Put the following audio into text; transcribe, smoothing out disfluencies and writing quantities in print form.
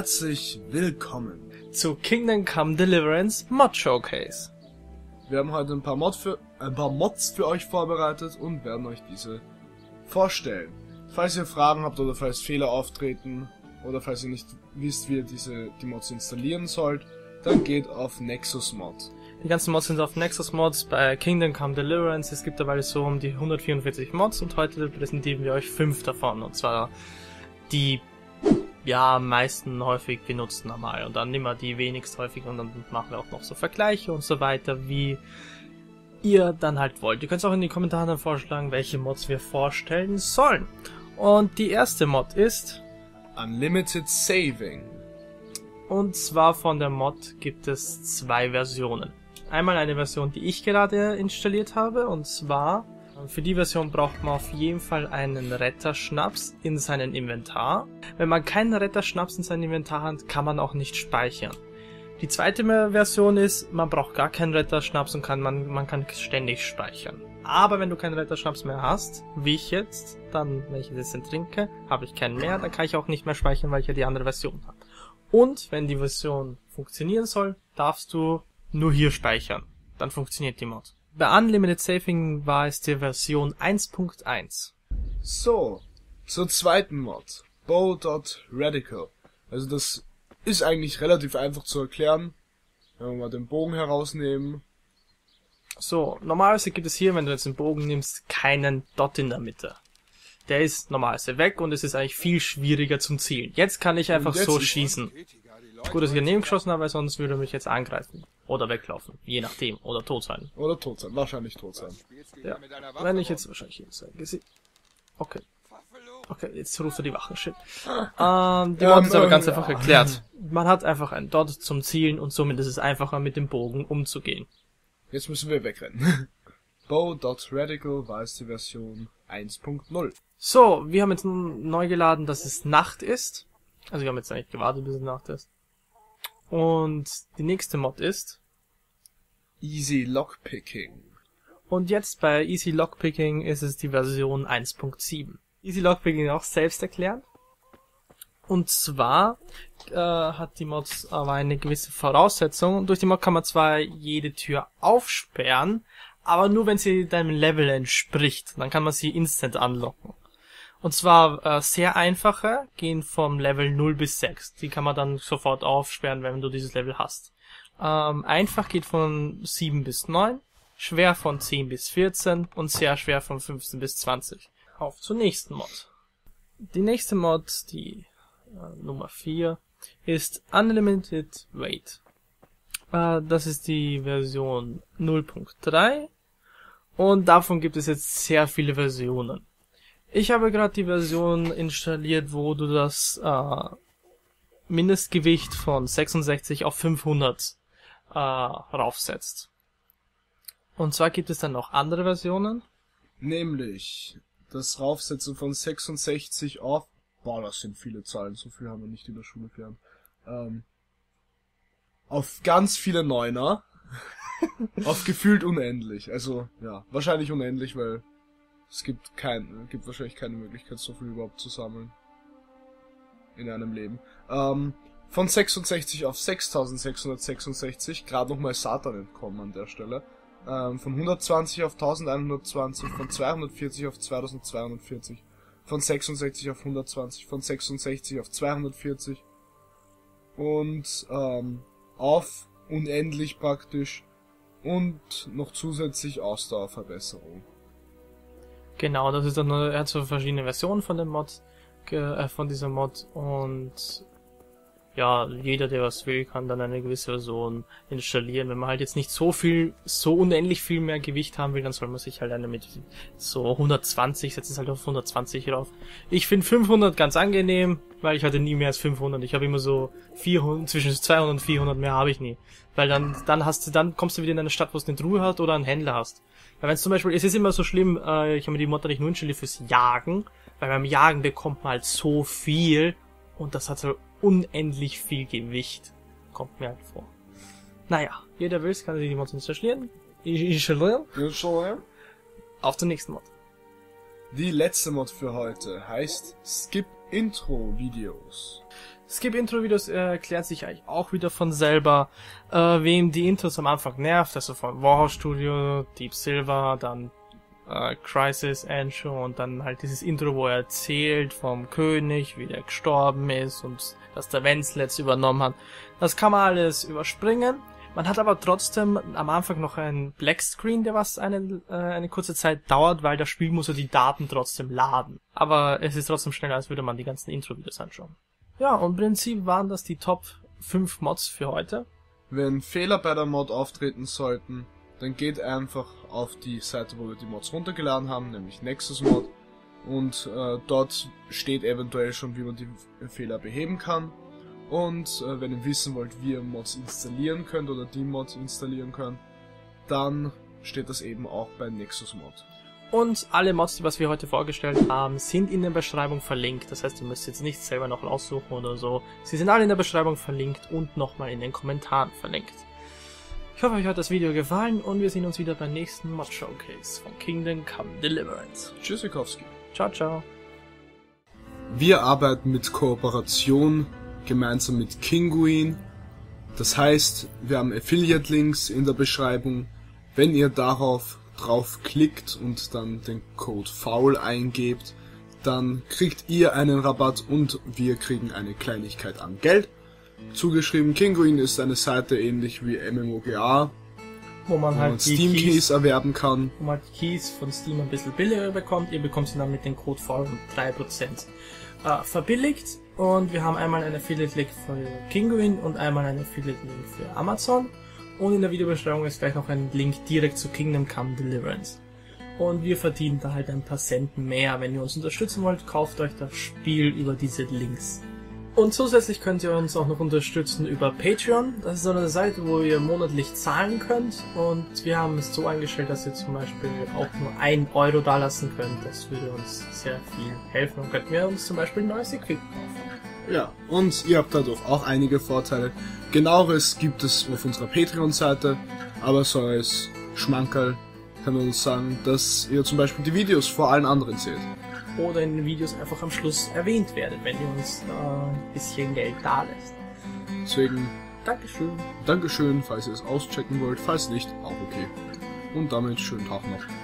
herzlich willkommen zu Kingdom Come Deliverance Mod Showcase. Wir haben heute ein paar Mods für euch vorbereitet und werden euch diese vorstellen. Falls ihr Fragen habt oder falls Fehler auftreten oder falls ihr nicht wisst, wie ihr die Mods installieren sollt, dann geht auf Nexus Mods. Die ganzen Mods sind auf Nexus Mods bei Kingdom Come Deliverance. Es gibt dabei so um die 144 Mods und heute präsentieren wir euch 5 davon, und zwar die am meisten häufig benutzten einmal und dann nehmen wir die wenigst häufig und dann machen wir auch noch so Vergleiche und so weiter, wie ihr dann halt wollt. Ihr könnt auch in die Kommentare dann vorschlagen, welche Mods wir vorstellen sollen. Und die erste Mod ist Unlimited Saving. Und zwar von der Mod gibt es 2 Versionen. Einmal eine Version, die ich gerade installiert habe, und zwar für die Version braucht man auf jeden Fall einen Retterschnaps in seinem Inventar. Wenn man keinen Retterschnaps in seinem Inventar hat, kann man auch nicht speichern. Die zweite Version ist, man braucht gar keinen Retterschnaps und man kann ständig speichern. Aber wenn du keinen Retterschnaps mehr hast, wie ich jetzt, dann, wenn ich jetzt den trinke, habe ich keinen mehr, dann kann ich auch nicht mehr speichern, weil ich ja die andere Version habe. Und wenn die Version funktionieren soll, darfst du nur hier speichern. Dann funktioniert die Mod. Bei Unlimited Saving war es die Version 1.1. So, zur zweiten Mod, Bow Dot Reticle. Also das ist eigentlich relativ einfach zu erklären, wenn wir mal den Bogen herausnehmen. So, normalerweise gibt es hier, wenn du jetzt den Bogen nimmst, keinen Dot in der Mitte. Der ist normalerweise weg und es ist eigentlich viel schwieriger zum Zielen. Jetzt kann ich einfach so schießen. Gut, dass ich daneben geschossen habe, weil sonst würde er mich jetzt angreifen. Oder weglaufen, je nachdem. Oder tot sein. Oder tot sein, wahrscheinlich tot sein. Ja, wenn ich jetzt wahrscheinlich hin sein. Okay. Okay, jetzt ruft er die Wachen, shit. Die Mod ist aber ganz einfach erklärt. Man hat einfach einen Dot zum Zielen und somit ist es einfacher, mit dem Bogen umzugehen. Jetzt müssen wir wegrennen. Bow Dot Reticle war es die Version 1.0. So, wir haben jetzt neu geladen, dass es Nacht ist. Also wir haben jetzt eigentlich gewartet, bis es Nacht ist. Und die nächste Mod ist Easy Lockpicking. Und jetzt bei Easy Lockpicking ist es die Version 1.7. Easy Lockpicking auch selbst erklären. Und zwar hat die Mod aber eine gewisse Voraussetzung. Durch die Mod kann man zwar jede Tür aufsperren, aber nur wenn sie deinem Level entspricht. Dann kann man sie instant anlocken. Und zwar sehr einfache gehen vom Level 0 bis 6. Die kann man dann sofort aufsperren, wenn du dieses Level hast. Einfach geht von 7 bis 9, schwer von 10 bis 14 und sehr schwer von 15 bis 20. Auf zur nächsten Mod. Die nächste Mod, die Nummer 4, ist Unlimited Weight. Das ist die Version 0.3 und davon gibt es jetzt sehr viele Versionen. Ich habe gerade die Version installiert, wo du das Mindestgewicht von 66 auf 500 raufsetzt. Und zwar gibt es dann noch andere Versionen. Nämlich das Raufsetzen von 66 auf... Boah, das sind viele Zahlen, so viel haben wir nicht in der Schule gelernt. Auf ganz viele Neuner. Auf gefühlt unendlich. Also, ja, wahrscheinlich unendlich, weil... Es gibt wahrscheinlich keine Möglichkeit, so viel überhaupt zu sammeln. In einem Leben. Von 66 auf 6666, gerade nochmal Satan entkommen an der Stelle. Von 120 auf 1120, von 240 auf 2240, von 66 auf 120, von 66 auf 240. Und auf unendlich praktisch. Und noch zusätzlich Ausdauerverbesserung. Genau, das ist dann, er hat so verschiedene Versionen von dem Mod, von dieser Mod, und ja, jeder, der was will, kann dann eine gewisse Version installieren. Wenn man halt jetzt nicht so unendlich viel mehr Gewicht haben will, dann soll man sich halt eine mit so 120, setzt es halt auf 120 drauf. Ich finde 500 ganz angenehm, weil ich hatte nie mehr als 500. Ich habe immer so 400, zwischen 200 und 400 mehr habe ich nie. Weil dann kommst du wieder in eine Stadt, wo es eine Truhe hat oder einen Händler hast. Weil wenn es zum Beispiel, es ist immer so schlimm, ich habe mir die Mod nicht nur installiert fürs Jagen, weil beim Jagen bekommt man halt so viel und das hat so unendlich viel Gewicht. Kommt mir halt vor. Naja, jeder will es, kann sich die Mod installieren. Auf zur nächsten Mod. Die letzte Mod für heute heißt Skip Intro Videos. Skip Intro Videos erklärt sich eigentlich auch wieder von selber. Wem die Intros am Anfang nervt, also von Warhorse Studio, Deep Silver, dann Crisis Engine und dann halt dieses Intro, wo er erzählt vom König, wie der gestorben ist und dass der Wenzlets übernommen hat. Das kann man alles überspringen. Man hat aber trotzdem am Anfang noch einen Black Screen, der was eine kurze Zeit dauert, weil das Spiel muss ja die Daten trotzdem laden. Aber es ist trotzdem schneller, als würde man die ganzen Intro-Videos anschauen. Ja, und im Prinzip waren das die Top 5 Mods für heute. Wenn Fehler bei der Mod auftreten sollten, dann geht einfach auf die Seite, wo wir die Mods runtergeladen haben, nämlich Nexus Mod. Und dort steht eventuell schon, wie man die Fehler beheben kann. Und wenn ihr wissen wollt, wie ihr Mods installieren könnt oder die Mods installieren könnt, dann steht das eben auch bei Nexus Mod. Und alle Mods, die was wir heute vorgestellt haben, sind in der Beschreibung verlinkt. Das heißt, ihr müsst jetzt nichts selber noch raussuchen oder so. Sie sind alle in der Beschreibung verlinkt und nochmal in den Kommentaren verlinkt. Ich hoffe, euch hat das Video gefallen und wir sehen uns wieder beim nächsten Mod Showcase von Kingdom Come Deliverance. Tschüssikowski. Ciao, ciao. Wir arbeiten mit Kooperation gemeinsam mit Kinguin. Das heißt, wir haben Affiliate-Links in der Beschreibung. Wenn ihr darauf draufklickt und dann den Code FAUL eingebt, dann kriegt ihr einen Rabatt und wir kriegen eine Kleinigkeit an Geld. Zugeschrieben, Kinguin ist eine Seite ähnlich wie MMOGA, wo man Steam-Keys erwerben kann. Wo man die Keys von Steam ein bisschen billiger bekommt. Ihr bekommt sie dann mit dem Code FAUL um 3% verbilligt. Und wir haben einmal einen Affiliate-Link für Kinguin und einmal einen Affiliate-Link für Amazon. Und in der Videobeschreibung ist gleich noch ein Link direkt zu Kingdom Come Deliverance. Und wir verdienen da halt ein paar Cent mehr. Wenn ihr uns unterstützen wollt, kauft euch das Spiel über diese Links. Und zusätzlich könnt ihr uns auch noch unterstützen über Patreon. Das ist so eine Seite, wo ihr monatlich zahlen könnt. Und wir haben es so eingestellt, dass ihr zum Beispiel auch nur 1 Euro dalassen könnt. Das würde uns sehr viel helfen und könnt mir uns zum Beispiel ein neues Equipment kaufen. Ja, und ihr habt dadurch auch einige Vorteile. Genaueres gibt es auf unserer Patreon-Seite, aber so als Schmankerl kann man uns sagen, dass ihr zum Beispiel die Videos vor allen anderen seht. Oder in den Videos einfach am Schluss erwähnt werdet, wenn ihr uns ein bisschen Geld da lässt. Deswegen, Dankeschön, falls ihr es auschecken wollt, falls nicht, auch okay. Und damit schönen Tag noch.